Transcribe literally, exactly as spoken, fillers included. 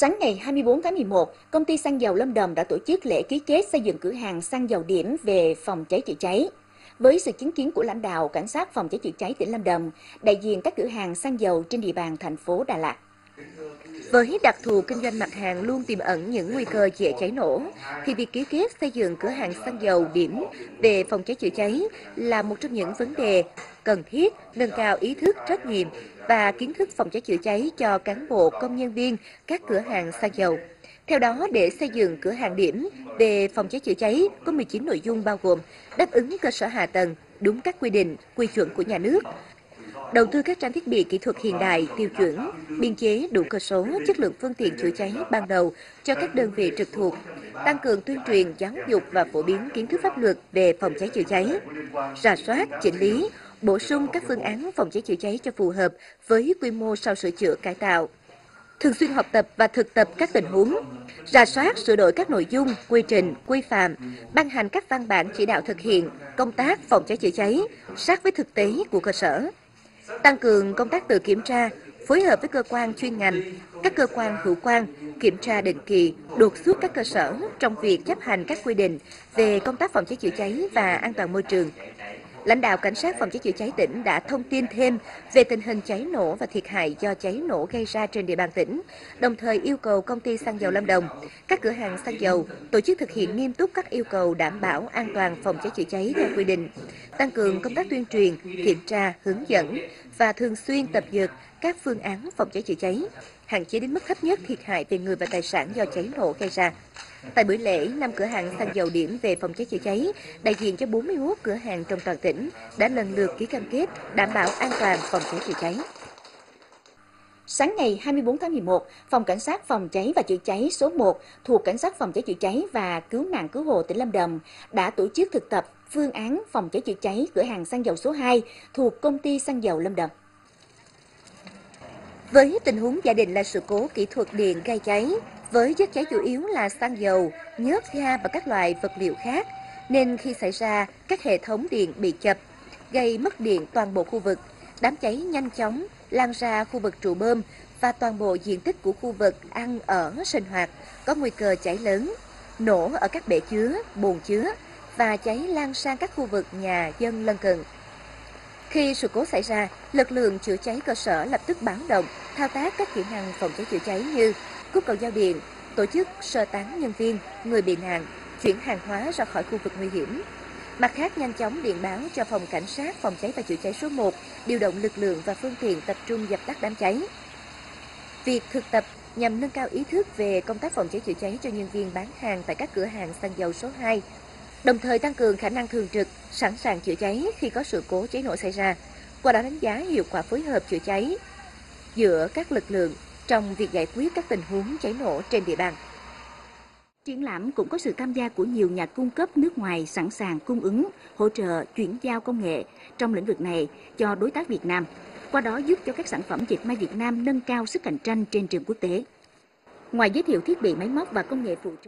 Sáng ngày hai mươi tư tháng mười một, công ty xăng dầu Lâm Đồng đã tổ chức lễ ký kết xây dựng cửa hàng xăng dầu điểm về phòng cháy chữa cháy. Với sự chứng kiến của lãnh đạo cảnh sát phòng cháy chữa cháy tỉnh Lâm Đồng, đại diện các cửa hàng xăng dầu trên địa bàn thành phố Đà Lạt. Với đặc thù kinh doanh mặt hàng luôn tiềm ẩn những nguy cơ dễ cháy nổ, thì việc ký kết xây dựng cửa hàng xăng dầu điểm về phòng cháy chữa cháy là một trong những vấn đề cần thiết nâng cao ý thức trách nhiệm và kiến thức phòng cháy chữa cháy cho cán bộ công nhân viên các cửa hàng xăng dầu. Theo đó, để xây dựng cửa hàng điểm về phòng cháy chữa cháy có mười chín nội dung bao gồm đáp ứng cơ sở hạ tầng đúng các quy định, quy chuẩn của nhà nước, đầu tư các trang thiết bị kỹ thuật hiện đại, tiêu chuẩn, biên chế đủ cơ số, chất lượng phương tiện chữa cháy ban đầu cho các đơn vị trực thuộc, tăng cường tuyên truyền, giáo dục và phổ biến kiến thức pháp luật về phòng cháy chữa cháy, rà soát, chỉnh lý, bổ sung các phương án phòng cháy chữa cháy cho phù hợp với quy mô sau sửa chữa cải tạo, thường xuyên học tập và thực tập các tình huống, rà soát sửa đổi các nội dung, quy trình, quy phạm, ban hành các văn bản chỉ đạo thực hiện công tác phòng cháy chữa cháy sát với thực tế của cơ sở. Tăng cường công tác tự kiểm tra, phối hợp với cơ quan chuyên ngành, các cơ quan hữu quan, kiểm tra định kỳ, đột xuất các cơ sở trong việc chấp hành các quy định về công tác phòng cháy chữa cháy và an toàn môi trường. Lãnh đạo Cảnh sát phòng cháy chữa cháy tỉnh đã thông tin thêm về tình hình cháy nổ và thiệt hại do cháy nổ gây ra trên địa bàn tỉnh, đồng thời yêu cầu công ty xăng dầu Lâm Đồng, các cửa hàng xăng dầu tổ chức thực hiện nghiêm túc các yêu cầu đảm bảo an toàn phòng cháy chữa cháy theo quy định, tăng cường công tác tuyên truyền, kiểm tra, hướng dẫn và thường xuyên tập dượt các phương án phòng cháy chữa cháy, hạn chế đến mức thấp nhất thiệt hại về người và tài sản do cháy nổ gây ra. Tại buổi lễ, năm cửa hàng xăng dầu điểm về phòng cháy chữa cháy, đại diện cho bốn mươi mốt cửa hàng trong toàn tỉnh đã lần lượt ký cam kết đảm bảo an toàn phòng cháy chữa cháy. Sáng ngày hai mươi tư tháng mười một, Phòng Cảnh sát phòng cháy và chữa cháy số một thuộc Cảnh sát phòng cháy chữa cháy và cứu nạn cứu hộ tỉnh Lâm Đồng đã tổ chức thực tập phương án phòng cháy chữa cháy cửa hàng xăng dầu số hai thuộc Công ty xăng dầu Lâm Đồng. Với tình huống giả định là sự cố kỹ thuật điện gây cháy, với chất cháy chủ yếu là xăng dầu, nhớt ga và các loại vật liệu khác, nên khi xảy ra, các hệ thống điện bị chập, gây mất điện toàn bộ khu vực. Đám cháy nhanh chóng lan ra khu vực trụ bơm và toàn bộ diện tích của khu vực ăn ở sinh hoạt, có nguy cơ cháy lớn, nổ ở các bể chứa, bồn chứa và cháy lan sang các khu vực nhà dân lân cận. Khi sự cố xảy ra, lực lượng chữa cháy cơ sở lập tức báo động, thao tác các kỹ năng phòng cháy chữa cháy như cứu cầu giao điện, tổ chức sơ tán nhân viên, người bị nạn, chuyển hàng hóa ra khỏi khu vực nguy hiểm. Mặt khác, nhanh chóng điện báo cho Phòng Cảnh sát phòng cháy và chữa cháy số một, điều động lực lượng và phương tiện tập trung dập tắt đám cháy. Việc thực tập nhằm nâng cao ý thức về công tác phòng cháy chữa cháy cho nhân viên bán hàng tại các cửa hàng xăng dầu số hai, đồng thời tăng cường khả năng thường trực, sẵn sàng chữa cháy khi có sự cố cháy nổ xảy ra, qua đó đánh giá hiệu quả phối hợp chữa cháy giữa các lực lượng trong việc giải quyết các tình huống cháy nổ trên địa bàn. Triển lãm cũng có sự tham gia của nhiều nhà cung cấp nước ngoài sẵn sàng cung ứng, hỗ trợ chuyển giao công nghệ trong lĩnh vực này cho đối tác Việt Nam, qua đó giúp cho các sản phẩm dệt may Việt Nam nâng cao sức cạnh tranh trên trường quốc tế. Ngoài giới thiệu thiết bị máy móc và công nghệ phụ trợ